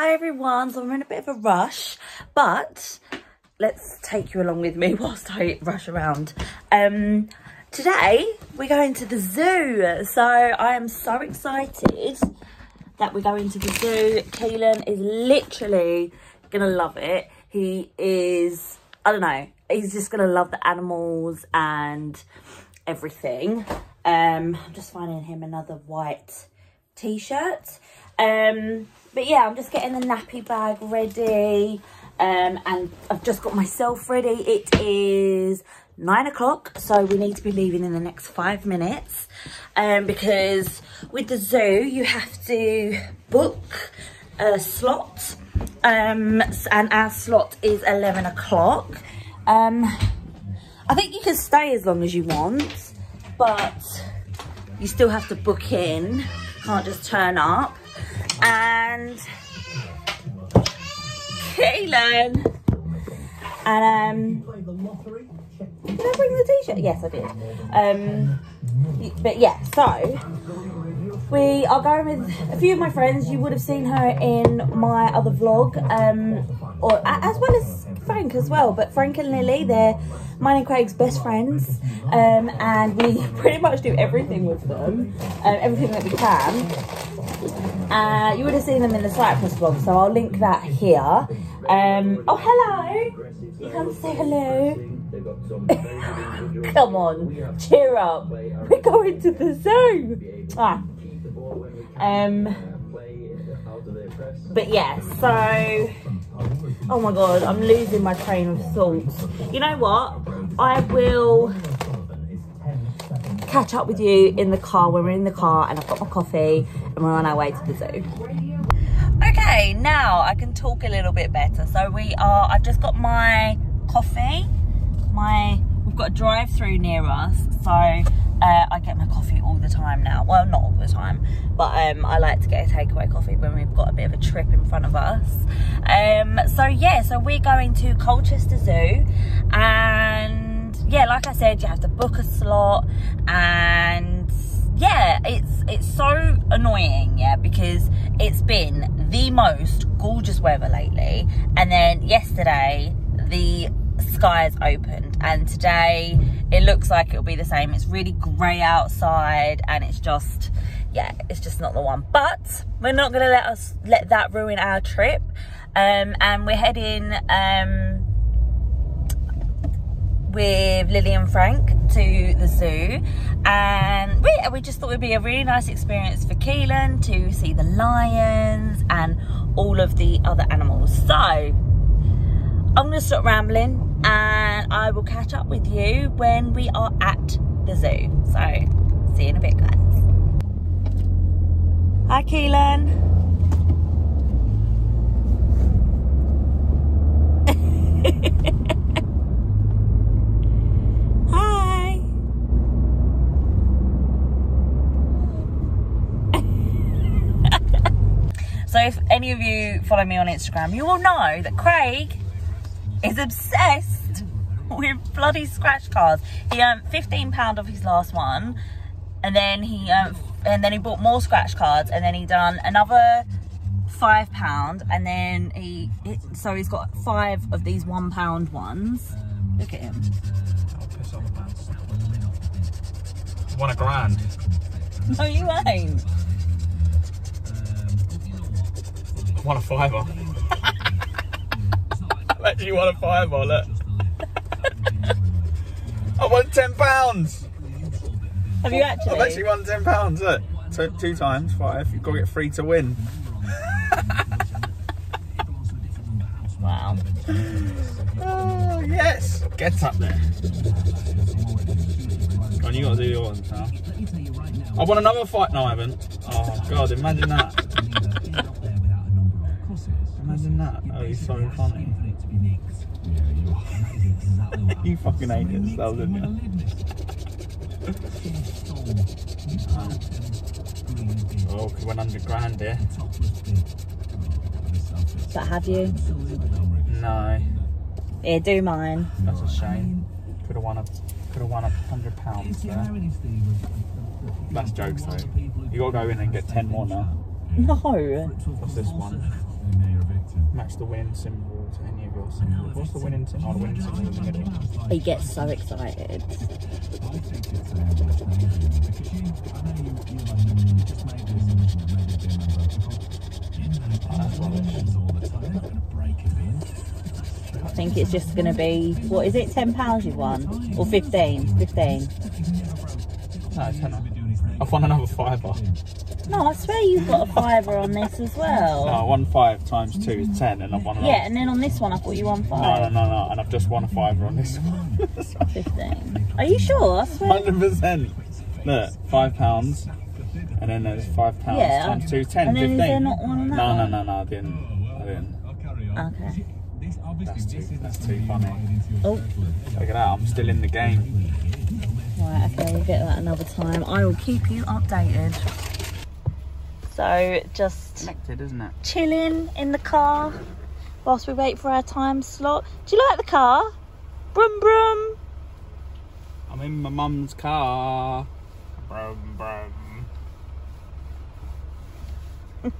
Hi everyone, so I'm in a bit of a rush, but let's take you along with me whilst I rush around. Today we're going to the zoo, so I am so excited that we're going to the zoo. Keelan is literally gonna love it. He is, I don't know, he's just gonna love the animals and everything. I'm just finding him another white t-shirt. But yeah, I'm just getting the nappy bag ready, and I've just got myself ready. It is 9 o'clock, so we need to be leaving in the next 5 minutes, because with the zoo you have to book a slot, and our slot is 11 o'clock. I think you can stay as long as you want, but you still have to book in, can't just turn up. And Keelan and did I bring the t-shirt? Yes, I did. But yeah, so we are going with a few of my friends. You would have seen her in my other vlog, or as well as Frank as well. But Frank and Lily, they're mine and Craig's best friends, and we pretty much do everything with them, everything that we can. You would have seen them in the Cyprus vlog, so I'll link that here. Oh, hello! You come say hello. Come on, cheer up. We're going to the zoo. Ah. But yeah, so... Oh my God, I'm losing my train of thought. You know what? I will catch up with you in the car when we're in the car and I've got my coffee and we're on our way to the zoo. Okay, now I can talk a little bit better. So I've just got my coffee. We've got a drive-through near us, so I get my coffee all the time now. Well, not all the time, but I like to get a takeaway coffee when we've got a bit of a trip in front of us. So yeah, so we're going to Colchester Zoo, and yeah, like I said, you have to book a slot, and yeah, it's so annoying, yeah, because it's been the most gorgeous weather lately, and then yesterday the skies opened, and today it looks like it'll be the same. It's really grey outside, and it's just, yeah, it's just not the one. But we're not gonna let that ruin our trip, and we're heading with Lily and Frank to the zoo, and we just thought it'd be a really nice experience for Keelan to see the lions and all of the other animals. So I'm gonna stop rambling and I will catch up with you when we are at the zoo. So see you in a bit, guys. Hi Keelan. So if any of you follow me on Instagram, you will know that Craig is obsessed with bloody scratch cards. He earned £15 off his last one, and then he bought more scratch cards, and then he done another £5, and then so he's got 5 of these £1 ones. Look at him. Won £1 grand. No, you ain't. Won a £5. I've actually won a £5, look. I won £10. Have you actually? I've actually won £10, look. So 2 times 5, you've got to get 3 to win. Wow. Oh, yes. Get up there. Oh, you got to do your ones now. I won another fight. No, I haven't. Oh, God, imagine that. Imagine that. Oh, he's so funny. You fucking hate yourself, didn't you? Oh, could win £100 grand here. But have you? No. Yeah, do mine. That's a shame. Could have won a £100 there. That's jokes though. You gotta go in and get 10 more now. No. What's this one? match the winning symbol to any of your symbols. What's the winning symbol? Oh, the winning symbol in the middle. He gets so excited. I think it's just going to be, what is it, £10 you won? Or 15? 15. No, 10. I've won another fiver. No, I swear you've got a fiver on this as well. No, I won 5 times 2 is 10 and I've won another. Yeah, and then on this one I thought you won 5. No, no, no, no, and I've just won a fiver on this one. 15. Are you sure? I swear. 100%. Look, £5 and then there's £5 yeah. times 2 is 10, and then 15. Is there not one on that? No, no, no, no, I didn't. I didn't. Okay. That's too funny. Oh. Look at that, I'm still in the game. Right, okay, we'll get that another time. I will keep you updated. So just connected, isn't it? Chilling in the car whilst we wait for our time slot. Do you like the car? Brum brum. I'm in my mum's car. Brum brum.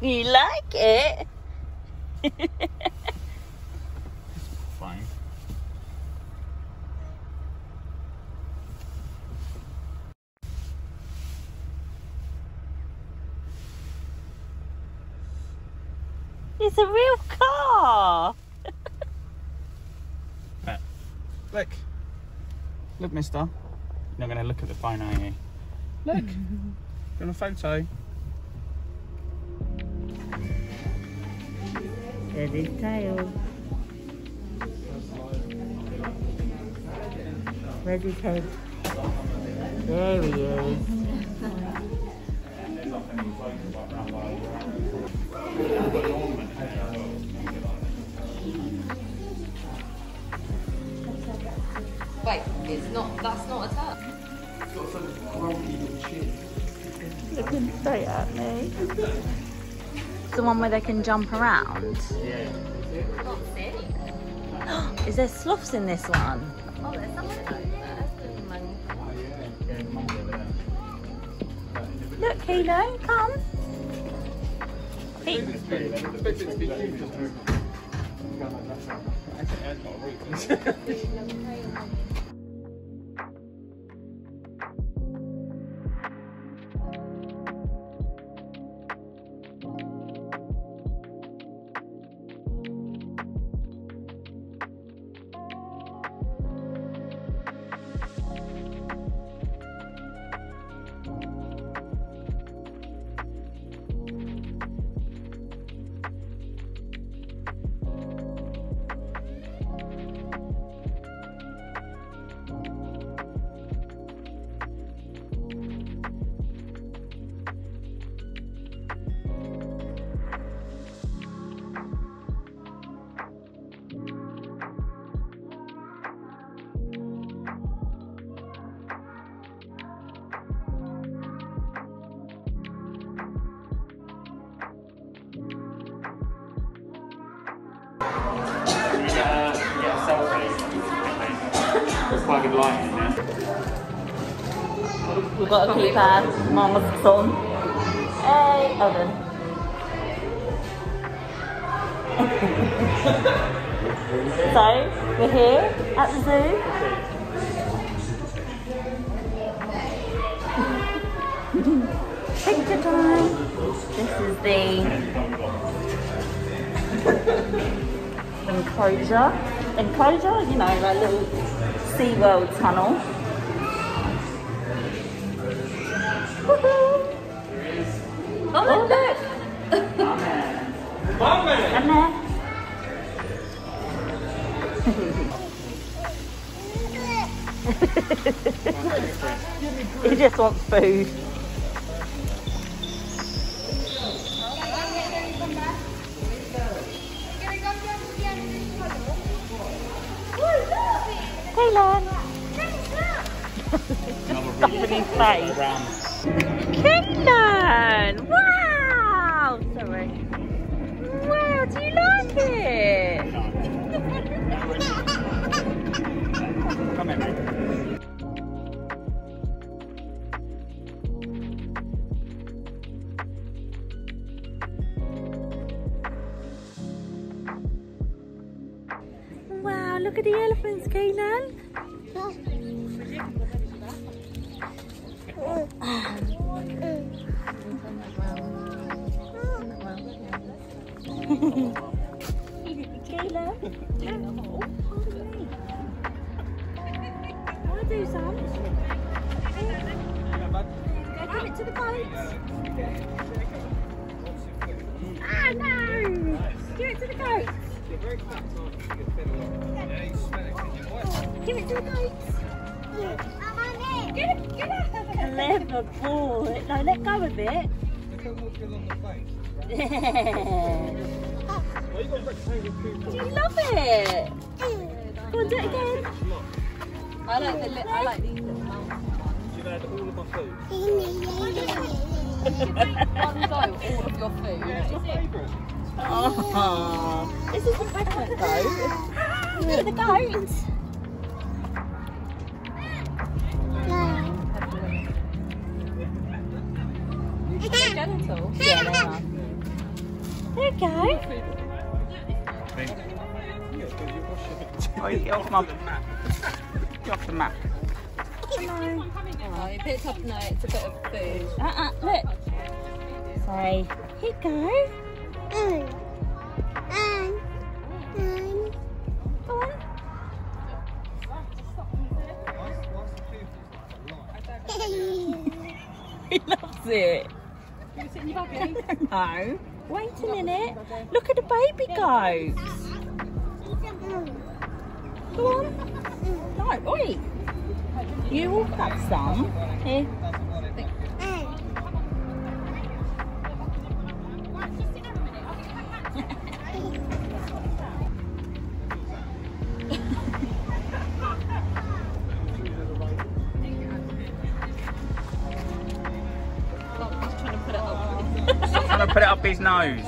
You like it? Fine. It's a real car! Look. Look, mister. You're not going to look at the phone, are you? Look. You want a photo? There's his tail. Where's his head? There he is. Wait, it's not, that's not a tap. It's got some grumpy little chin. Looking straight at me. It's the one where they can jump around. Yeah. I can't see. Is there sloths in this one? Oh, there's something like that. Look, Keelan, come. Peep. We've got to keep our masks on. Hey, oven. So, we're here at the zoo. Picture time. This is the enclosure. Enclosure, you know, that little SeaWorld tunnel. Oh, look! He just wants food. Hey, Lan. Stop in his face. Keelan! Wow! Sorry. Wow, do you like it? Come here, mate. Oh, look at the elephants, Keelan. Keelan. I'll do some. Go give it to the goats. Ah, no! Give it to the goats. Give it to the goats. I'm on it. Get it. Clever boy. No, let go of it. Do you love it? Go on, do it again. I like these little mountain ones. You've had all of my food. You should make one go, all of your food. Yeah, my favourite. Oh. This isn't pregnant though. Look at the goats. They're genital. Yeah, they are. There you go. Oh, get off my map. Get off the map. No. Oh, you picked up, no, it's a bit of food. Look. Say, so, here you go. Go on. He loves it. No. Wait a minute. Look at the baby goats. Go on. No, wait. You walk up some. Here. Put it up his nose.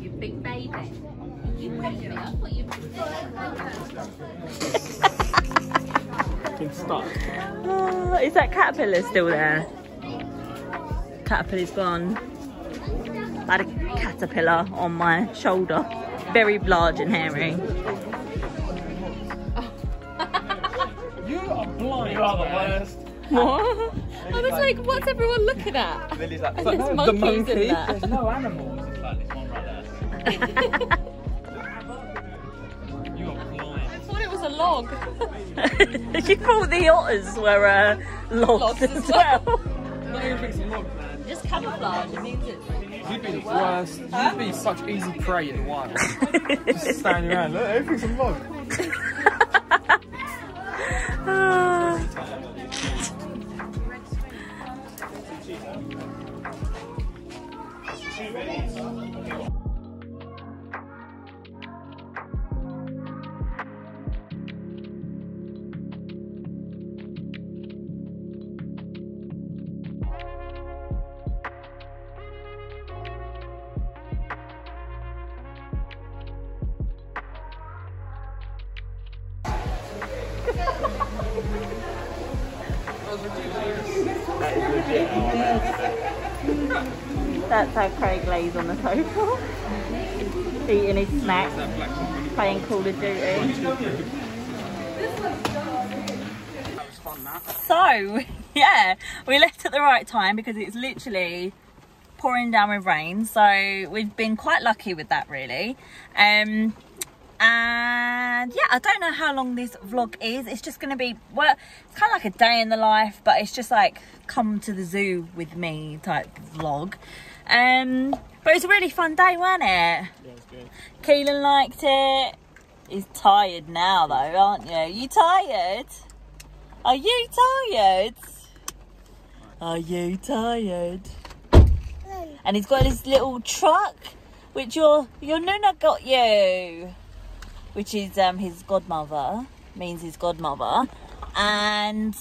You big baby. You baby. That's what you big baby. Stop. Oh, is that caterpillar still there? Caterpillar's gone. I had a caterpillar on my shoulder. Very large and hairy. You are blind. You are the worst. What? I was like, what's everyone looking at? Lily's like, and there's monkeys in there. There's no animals. It's like this one right there. A log. You thought the otters were logs as well. Just camouflage, it means it's... You'd be the worst. You'd be such easy prey in the wild. Just standing around, look, everything's a log. That's how Craig lays on the sofa, eating his snacks, playing Call of Duty. That was fun, that. So, yeah, we left at the right time because it's literally pouring down with rain. So we've been quite lucky with that, really. And yeah, I don't know how long this vlog is. It's just gonna be, well, it's kind of like a day in the life, but it's just like come to the zoo with me type vlog. But it was a really fun day, wasn't it? Yeah, it was good. Keelan liked it. He's tired now though, aren't you? You tired? Are you tired? Are you tired? And he's got his little truck, which your Nuna got you. Which is his godmother, means his godmother. And,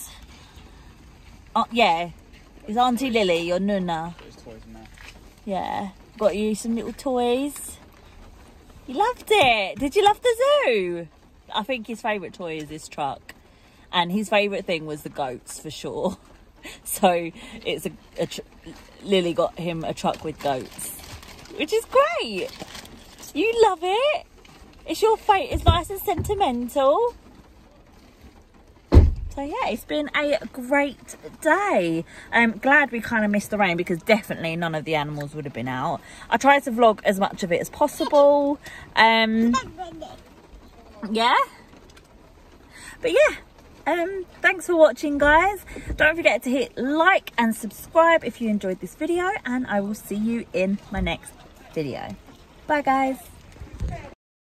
yeah, his Auntie Lily, your Nuna. Got his toys in there. Yeah, got you some little toys. You loved it. Did you love the zoo? I think his favourite toy is his truck. And his favourite thing was the goats, for sure. So it's Lily got him a truck with goats, which is great. You love it. It's your fate. It's nice and sentimental. So yeah, it's been a great day. I'm glad we kind of missed the rain because definitely none of the animals would have been out. I tried to vlog as much of it as possible. Yeah. But yeah. Thanks for watching, guys. Don't forget to hit like and subscribe if you enjoyed this video, and I will see you in my next video. Bye, guys.